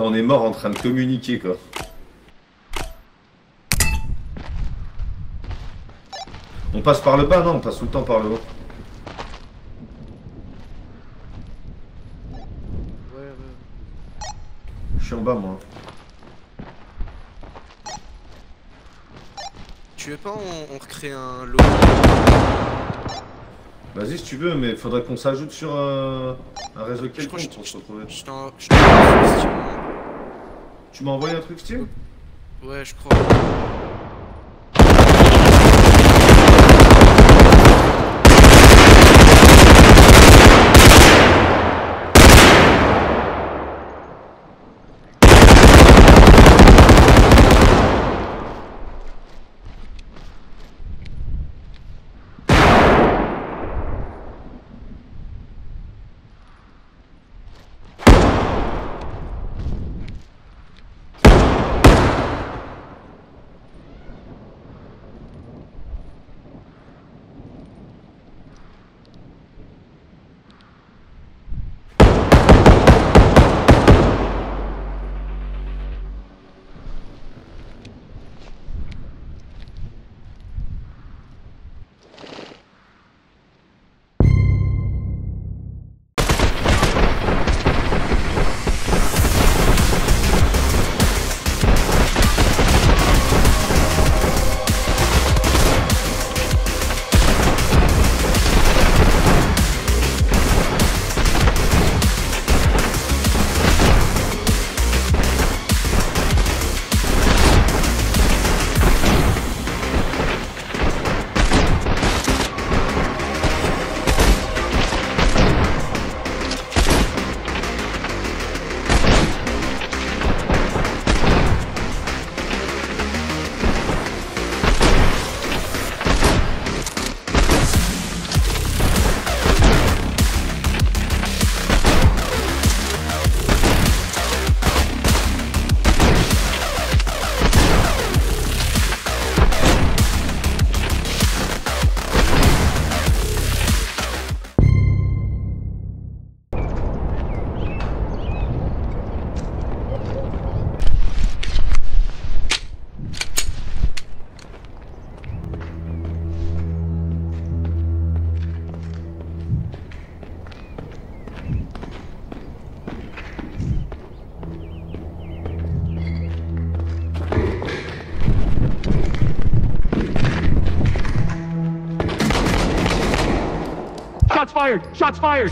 Putain, on est mort en train de communiquer, quoi. On passe par le bas, non? On passe tout le temps par le haut. Je suis en bas, moi. Tu veux pas, on recrée un lot? Vas-y si tu veux, mais faudrait qu'on s'ajoute sur un réseau quelconque pour se retrouver. Tu m'as envoyé un truc Steam? Ouais, je crois. Shots fired!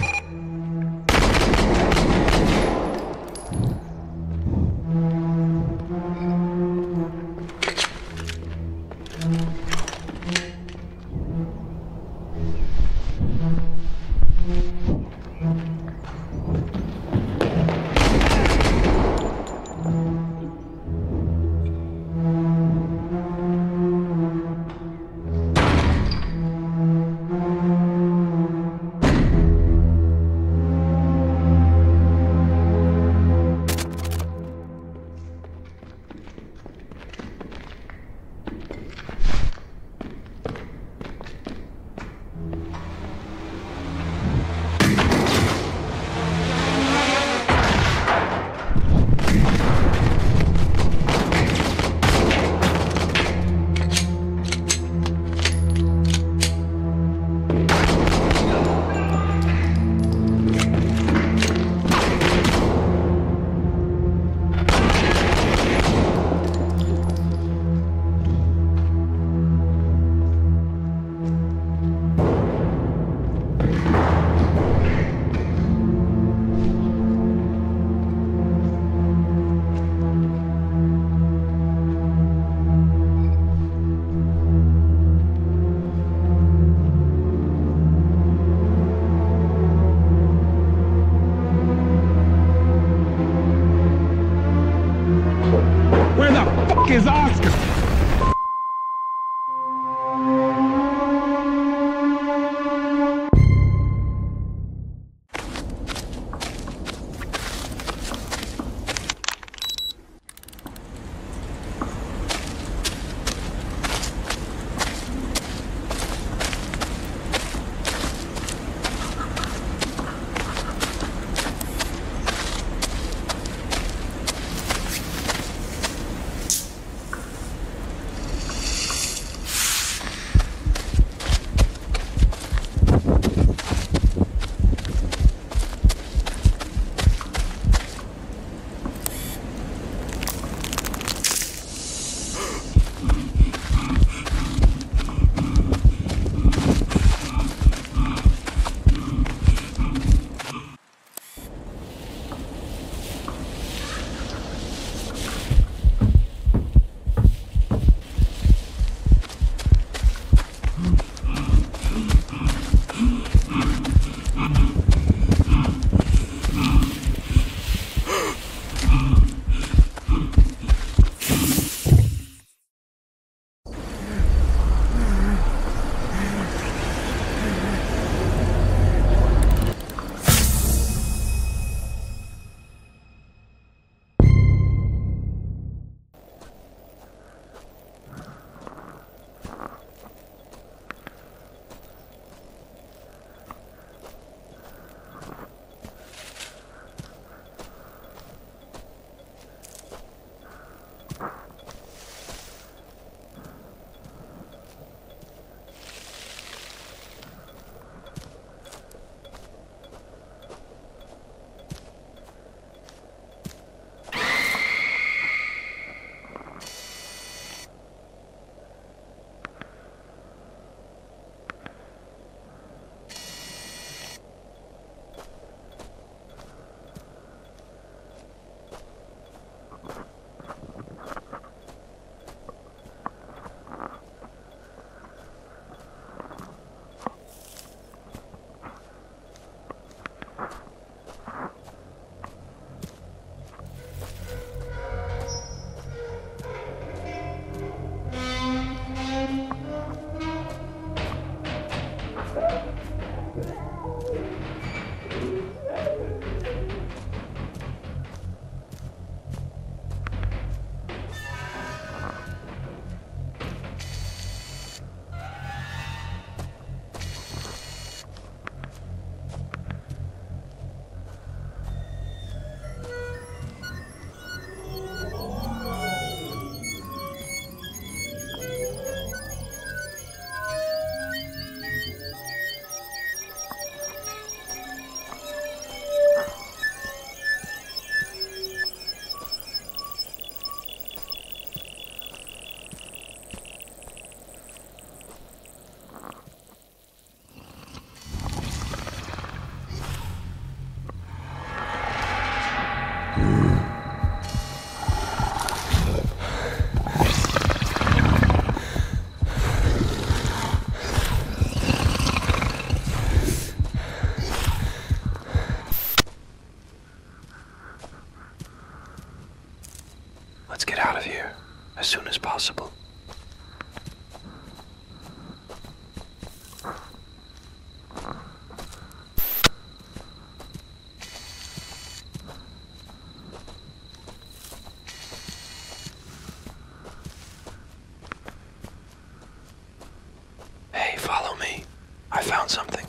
found something.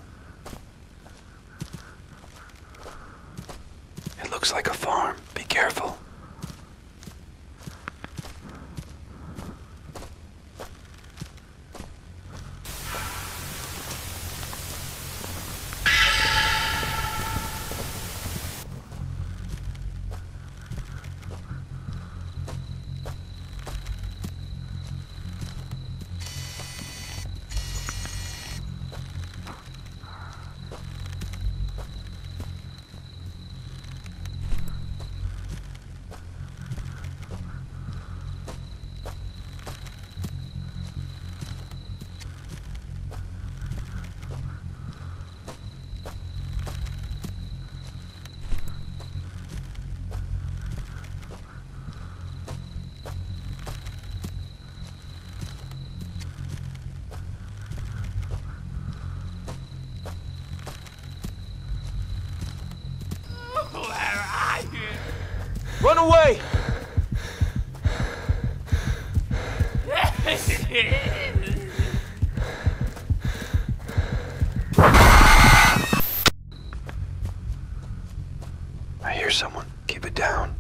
It looks like a farm. Be careful. Run away! I hear someone. Keep it down.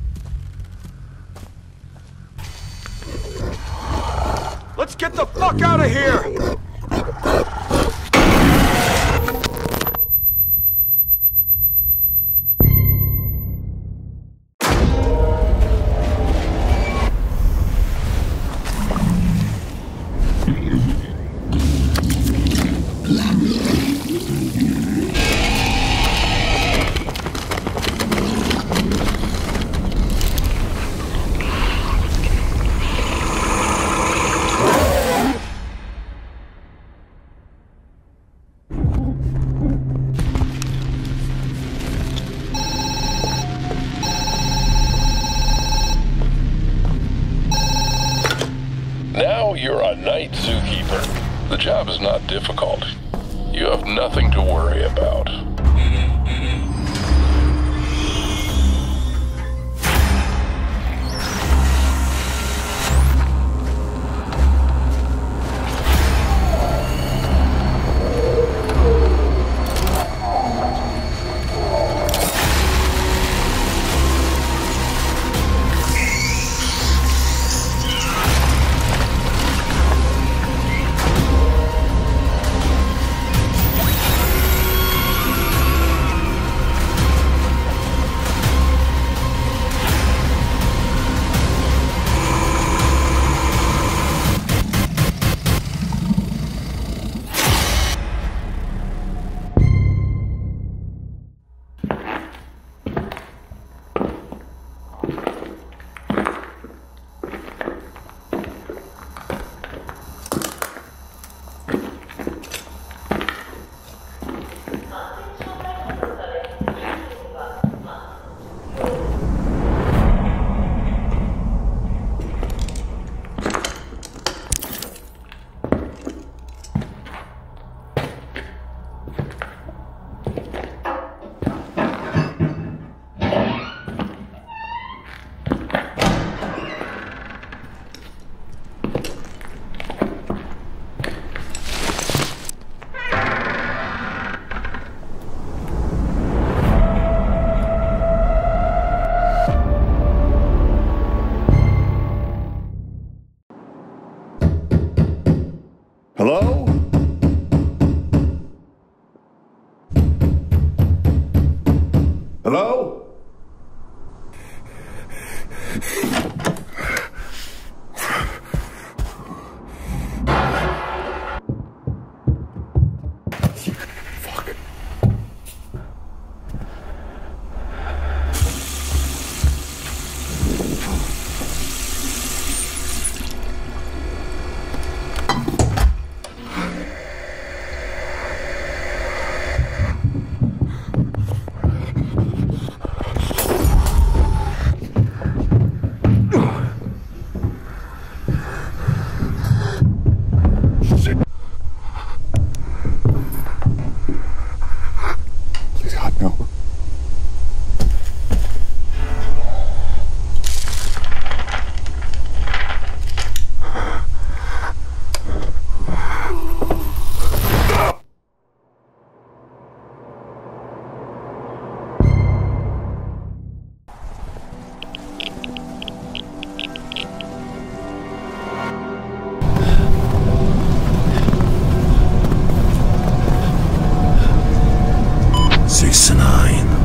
Let's get the fuck out of here! You're a night zookeeper. The job is not difficult. You have nothing to worry about. Hello? Hello? Fuck. Sinai.